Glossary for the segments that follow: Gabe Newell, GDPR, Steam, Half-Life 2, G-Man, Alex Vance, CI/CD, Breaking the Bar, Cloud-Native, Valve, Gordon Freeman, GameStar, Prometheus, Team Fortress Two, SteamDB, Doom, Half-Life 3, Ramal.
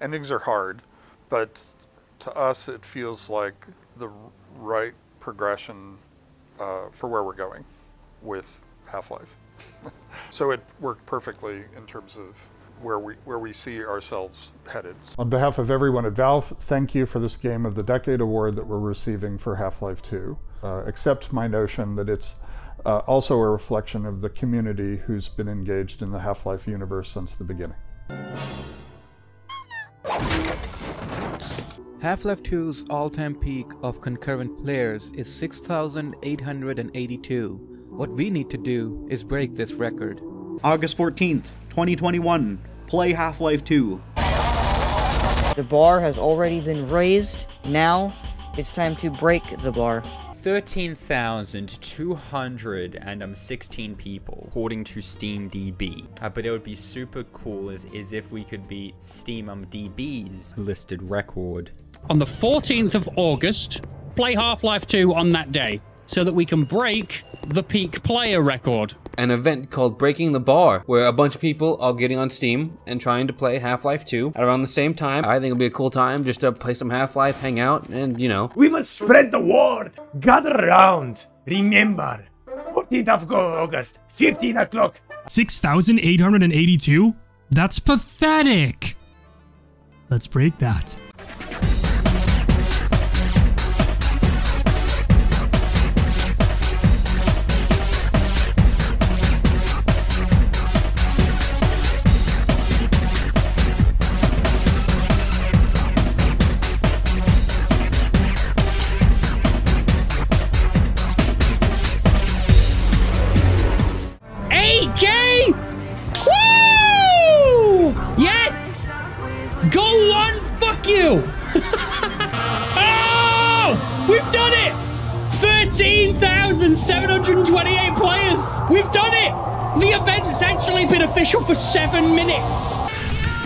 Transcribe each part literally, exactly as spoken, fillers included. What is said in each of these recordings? Endings are hard, but to us it feels like the right progression uh, for where we're going with Half-Life. So it worked perfectly in terms of where we, where we see ourselves headed. On behalf of everyone at Valve, thank you for this Game of the Decade award that we're receiving for Half-Life two. Uh, accept my notion that it's uh, also a reflection of the community who's been engaged in the Half-Life universe since the beginning. Half-Life two's all-time peak of concurrent players is six thousand eight hundred eighty-two. What we need to do is break this record. August fourteenth, twenty twenty-one, play Half-Life two. The bar has already been raised. Now, it's time to break the bar. thirteen thousand two hundred sixteen people, according to SteamDB. Uh, but it would be super cool is, is if we could beat SteamDB's listed record. On the fourteenth of August, play Half-Life two on that day, so that we can break the peak player record. An event called Breaking the Bar, where a bunch of people are getting on Steam and trying to play Half-Life two at around the same time. I think it'll be a cool time just to play some Half-Life, hang out, and you know. We must spread the word! Gather around! Remember, fourteenth of August, fifteen o'clock. six thousand eight hundred eighty-two? That's pathetic! Let's break that. Oh! We've done it! thirteen thousand seven hundred twenty-eight players! We've done it! The event's actually been official for seven minutes!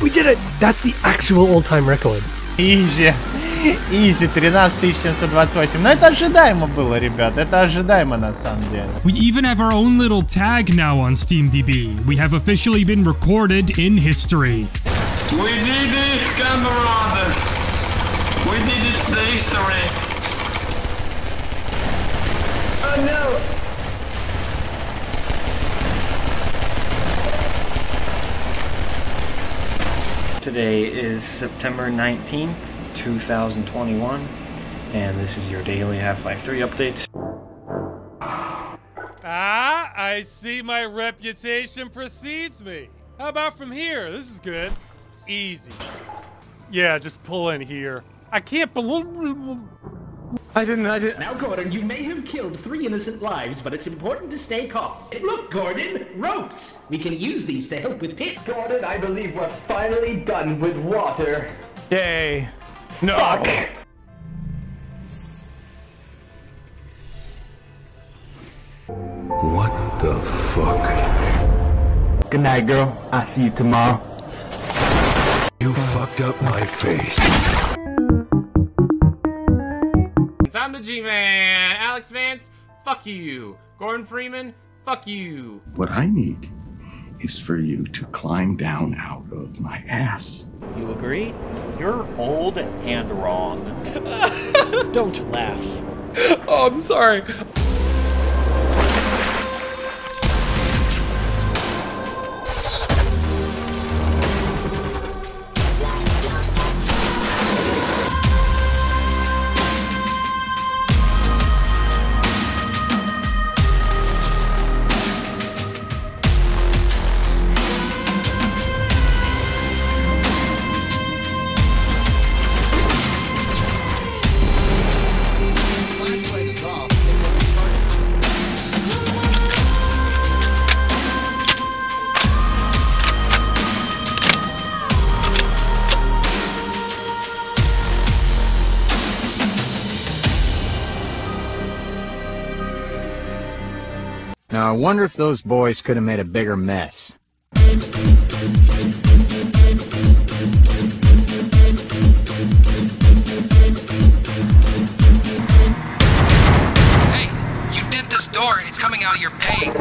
We did it! That's the actual all-time record. Easy. Easy. thirteen thousand seven hundred twenty-eight. Но это ожидаемо было, ребят. Это ожидаемо на самом деле. We even have our own little tag now on SteamDB. We have officially been recorded in history. We did it, comrades! We did it the history! Oh no! Today is September nineteenth, two thousand twenty-one, and this is your daily Half-Life three update. Ah, I see my reputation precedes me. How about from here? This is good. Easy. Yeah, just pull in here. I can't believe... I didn't, I didn't... Now, Gordon, you may have killed three innocent lives, but it's important to stay calm. Look, Gordon! Ropes! We can use these to help with pits. Gordon, I believe we're finally done with water. Yay. No! Fuck. What the fuck? Good night, girl. I'll see you tomorrow. You fucked up my face. I'm the G-Man, Alex Vance, fuck you. Gordon Freeman, fuck you. What I need is for you to climb down out of my ass. You agree? You're old and wrong. Don't laugh. Oh, I'm sorry. Now, I wonder if those boys could have made a bigger mess. Hey, you did this door, and it's coming out of your pain.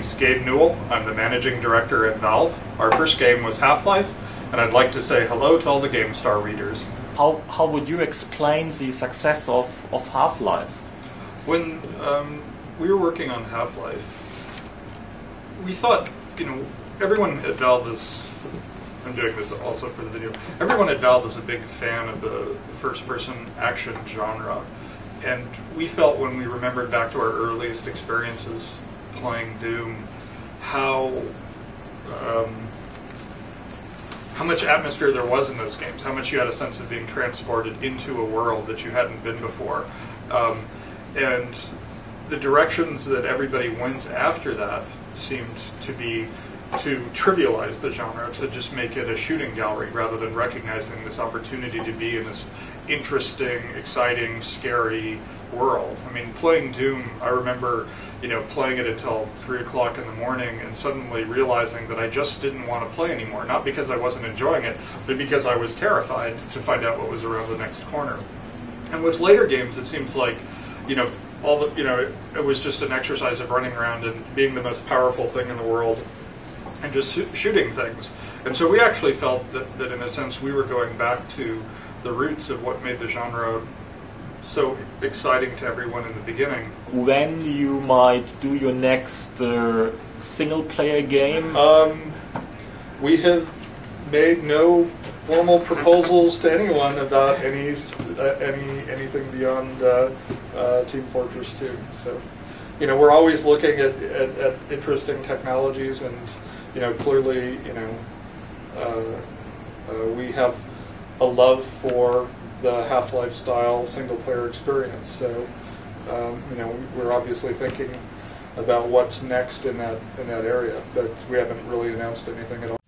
name's Gabe Newell. I'm the managing director at Valve. Our first game was Half-Life, and I'd like to say hello to all the GameStar readers. How, how would you explain the success of, of Half-Life? When um, we were working on Half-Life, we thought, you know, everyone at Valve is, I'm doing this also for the video, everyone at Valve is a big fan of the first-person action genre. And we felt, when we remembered back to our earliest experiences playing Doom, how um, how much atmosphere there was in those games, how much you had a sense of being transported into a world that you hadn't been before. Um, and the directions that everybody went after that seemed to be to trivialize the genre, to just make it a shooting gallery rather than recognizing this opportunity to be in this interesting, exciting, scary world. I mean, playing Doom, I remember, you know, playing it until three o'clock in the morning and suddenly realizing that I just didn't want to play anymore, not because I wasn't enjoying it, but because I was terrified to find out what was around the next corner. And with later games, it seems like, you know, all the, you know, it, it was just an exercise of running around and being the most powerful thing in the world and just shooting things. And so we actually felt that, that in a sense we were going back to the roots of what made the genre so exciting to everyone in the beginning. When you might do your next uh, single-player game? Um, we have made no formal proposals to anyone about any uh, any anything beyond uh, uh, Team Fortress Two. So, you know, we're always looking at, at, at interesting technologies, and you know, clearly, you know, uh, uh, we have a love for the Half-Life style single-player experience. So, um, you know, we're obviously thinking about what's next in that in that area, but we haven't really announced anything at all.